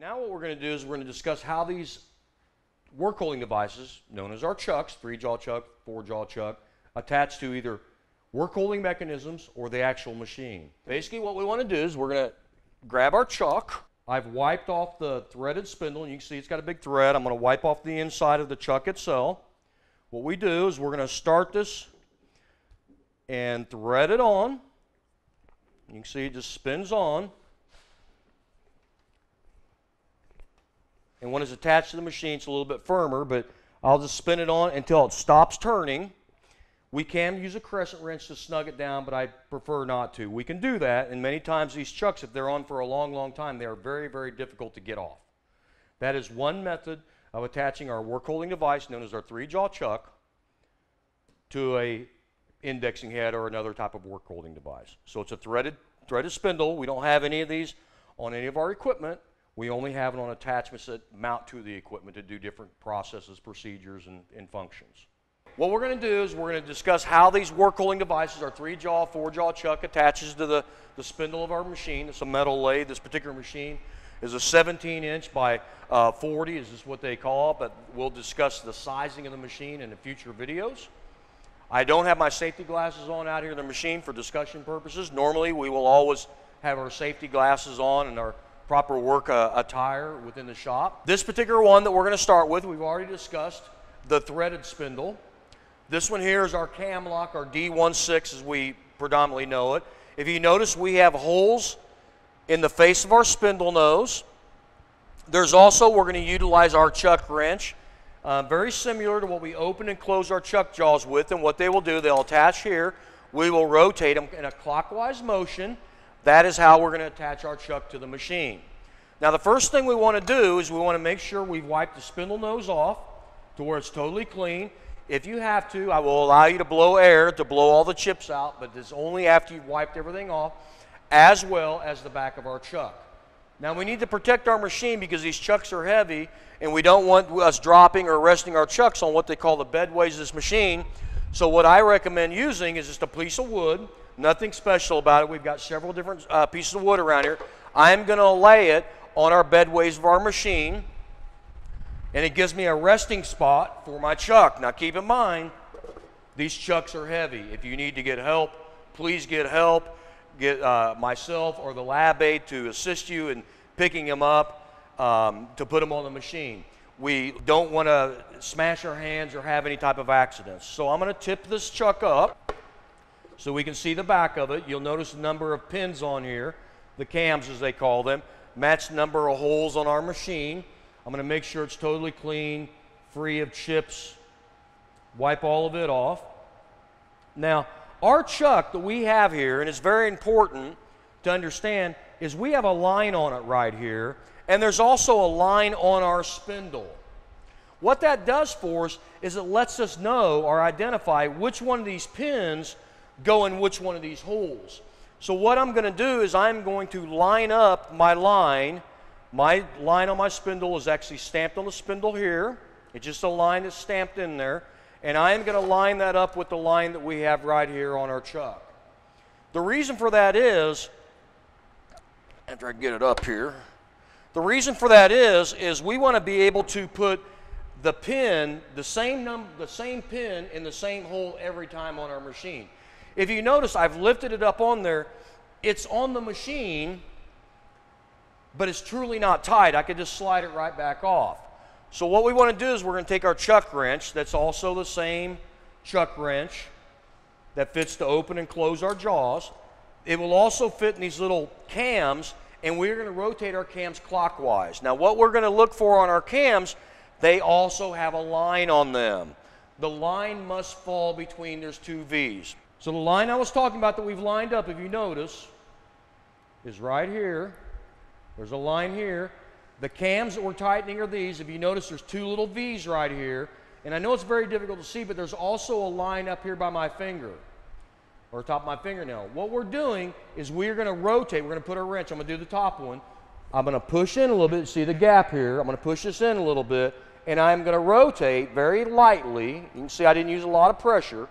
Now what we're going to do is we're going to discuss how these work holding devices, known as our chucks, 3-jaw chuck, 4-jaw chuck, attach to either work holding mechanisms or the actual machine. Basically what we want to do is we're going to grab our chuck. I've wiped off the threaded spindle, and you can see it's got a big thread. I'm going to wipe off the inside of the chuck itself. What we do is we're going to start this and thread it on. You can see it just spins on. And when it's attached to the machine, it's a little bit firmer, but I'll just spin it on until it stops turning. We can use a crescent wrench to snug it down, but I prefer not to. We can do that, and many times these chucks, if they're on for a long, long time, they are very, very difficult to get off. That is one method of attaching our work holding device, known as our 3-jaw chuck, to an indexing head or another type of work holding device. So it's a threaded spindle. We don't have any of these on any of our equipment. We only have it on attachments that mount to the equipment to do different processes, procedures, and functions. What we're going to do is we're going to discuss how these work holding devices, our 3-jaw, 4-jaw chuck, attaches to the spindle of our machine. It's a metal lathe. This particular machine is a 17-inch by 40, is this what they call it, but we'll discuss the sizing of the machine in the future videos. I don't have my safety glasses on out here in the machine for discussion purposes. Normally, we will always have our safety glasses on and our proper work attire within the shop. This particular one that we're going to start with, we've already discussed the threaded spindle. This one here is our cam lock, our D16 as we predominantly know it. If you notice, we have holes in the face of our spindle nose. There's also, we're going to utilize our chuck wrench, very similar to what we open and close our chuck jaws with, and what they will do, they'll attach here. We will rotate them in a clockwise motion. That is how we're going to attach our chuck to the machine. Now the first thing we want to do is we want to make sure we've wiped the spindle nose off to where it's totally clean. If you have to, I will allow you to blow air to blow all the chips out, but it's only after you've wiped everything off, as well as the back of our chuck. Now we need to protect our machine because these chucks are heavy, and we don't want us dropping or resting our chucks on what they call the bedways of this machine. So what I recommend using is just a piece of wood. Nothing special about it. We've got several different pieces of wood around here. I'm going to lay it on our bedways of our machine, and it gives me a resting spot for my chuck. Now keep in mind, these chucks are heavy. If you need to get help, please get help. Get myself or the lab aide to assist you in picking them up to put them on the machine. We don't want to smash our hands or have any type of accidents. So I'm going to tip this chuck up so we can see the back of it. You'll notice the number of pins on here, the cams as they call them, match the number of holes on our machine. I'm going to make sure it's totally clean, free of chips, wipe all of it off. Now, our chuck that we have here, and it's very important to understand, is we have a line on it right here, and there's also a line on our spindle. What that does for us is it lets us know or identify which one of these pins go in which one of these holes. So what I'm going to do is I'm going to line up my line. My line on my spindle is actually stamped on the spindle here. It's just a line that's stamped in there. And I'm going to line that up with the line that we have right here on our chuck. The reason for that is, after I get it up here, the reason for that is we want to be able to put the pin, the same pin in the same hole every time on our machine. If you notice, I've lifted it up on there. It's on the machine, but it's truly not tight. I could just slide it right back off. So what we want to do is we're going to take our chuck wrench. That's also the same chuck wrench that fits to open and close our jaws. It will also fit in these little cams, and we're going to rotate our cams clockwise. Now what we're going to look for on our cams, they also have a line on them. The line must fall between those two V's. So the line I was talking about that we've lined up, if you notice, is right here. There's a line here. The cams that we're tightening are these. If you notice, there's two little V's right here. And I know it's very difficult to see, but there's also a line up here by my finger, or top of my fingernail. What we're doing is we're going to rotate. We're going to put a wrench. I'm going to do the top one. I'm going to push in a little bit. See the gap here? I'm going to push this in a little bit, and I'm going to rotate very lightly. You can see I didn't use a lot of pressure.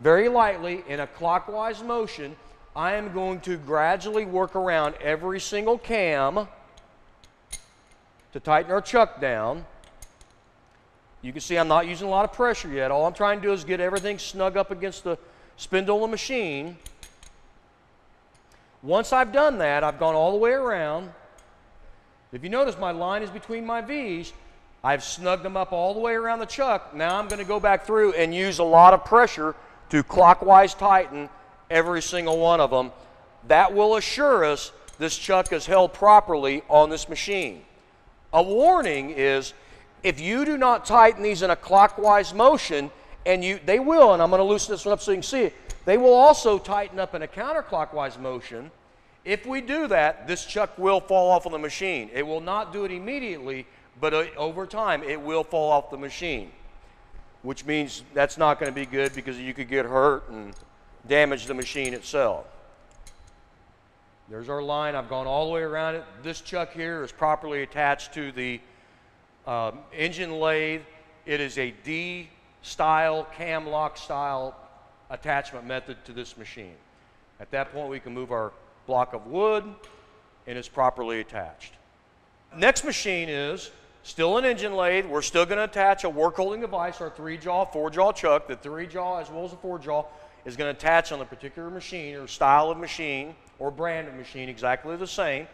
very lightly in a clockwise motion, I am going to gradually work around every single cam to tighten our chuck down. You can see I'm not using a lot of pressure yet. All I'm trying to do is get everything snug up against the spindle of the machine. Once I've done that, I've gone all the way around. If you notice, my line is between my V's. I've snugged them up all the way around the chuck. Now I'm going to go back through and use a lot of pressure to clockwise tighten every single one of them. That will assure us this chuck is held properly on this machine. A warning is, if you do not tighten these in a clockwise motion, and they will, and I'm going to loosen this one up so you can see it, they will also tighten up in a counterclockwise motion. If we do that, this chuck will fall off on the machine. It will not do it immediately, but over time it will fall off the machine, which means that's not going to be good because you could get hurt and damage the machine itself. There's our line. I've gone all the way around it. This chuck here is properly attached to the engine lathe. It is a D-style, cam lock style attachment method to this machine. At that point, we can move our block of wood and it's properly attached. Next machine is still an engine lathe. We're still going to attach a work holding device, our 3-jaw, 4-jaw chuck. The 3-jaw as well as the 4-jaw is going to attach on the particular machine or style of machine or brand of machine, exactly the same.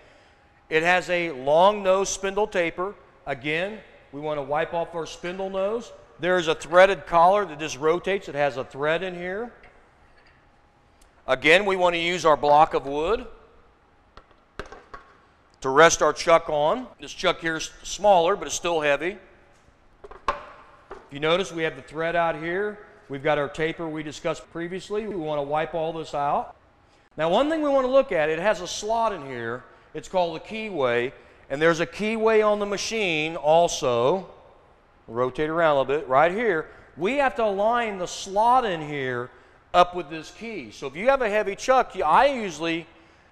It has a long nose spindle taper. Again, we want to wipe off our spindle nose. There is a threaded collar that just rotates. It has a thread in here. Again, we want to use our block of wood to rest our chuck on. This chuck here is smaller, but it's still heavy. If you notice, we have the thread out here. We've got our taper we discussed previously. We want to wipe all this out. Now, one thing we want to look at, it has a slot in here. It's called a keyway, and there's a keyway on the machine also. Rotate around a little bit. Right here, we have to align the slot in here up with this key. So if you have a heavy chuck, I usually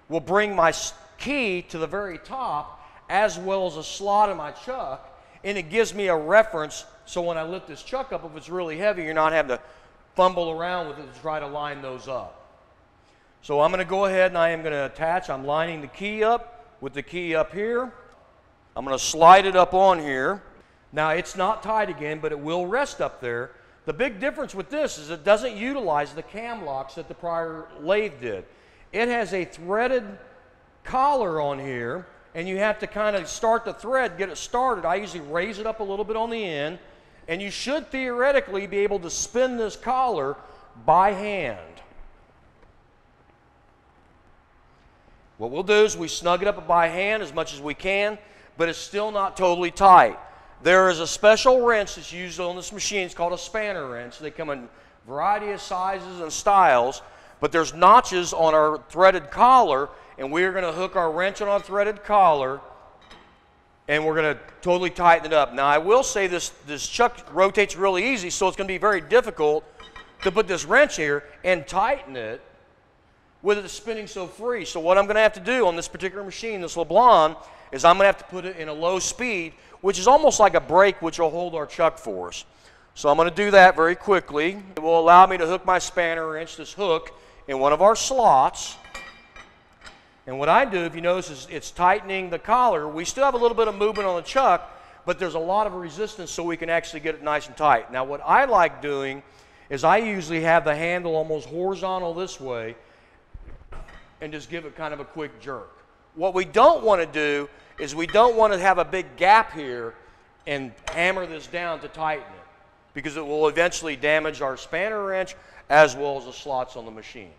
will bring my key to the very top as well as a slot in my chuck, and it gives me a reference so when I lift this chuck up, if it's really heavy, you're not having to fumble around with it to try to line those up. So I'm going to go ahead and I am going to attach. I'm lining the key up with the key up here. I'm going to slide it up on here. Now, it's not tied again, but it will rest up there. The big difference with this is it doesn't utilize the cam locks that the prior lathe did. It has a threaded collar on here, and you have to kind of start the thread, get it started. I usually raise it up a little bit on the end, and you should theoretically be able to spin this collar by hand. What we'll do is we snug it up by hand as much as we can, but it's still not totally tight. There is a special wrench that's used on this machine. It's called a spanner wrench. They come in a variety of sizes and styles, but there's notches on our threaded collar, and we're going to hook our wrench on our threaded collar, and we're going to totally tighten it up. Now, I will say this chuck rotates really easy, so it's going to be very difficult to put this wrench here and tighten it with it spinning so free. So what I'm going to have to do on this particular machine, this LeBlanc, is I'm going to have to put it in a low speed, which is almost like a brake, which will hold our chuck for us. So I'm going to do that very quickly. It will allow me to hook my spanner wrench, this hook, in one of our slots. And what I do, if you notice, is it's tightening the collar. We still have a little bit of movement on the chuck, but there's a lot of resistance, so we can actually get it nice and tight. Now, what I like doing is I usually have the handle almost horizontal this way and just give it kind of a quick jerk. What we don't want to do is we don't want to have a big gap here and hammer this down to tighten it, because it will eventually damage our spanner wrench as well as the slots on the machine.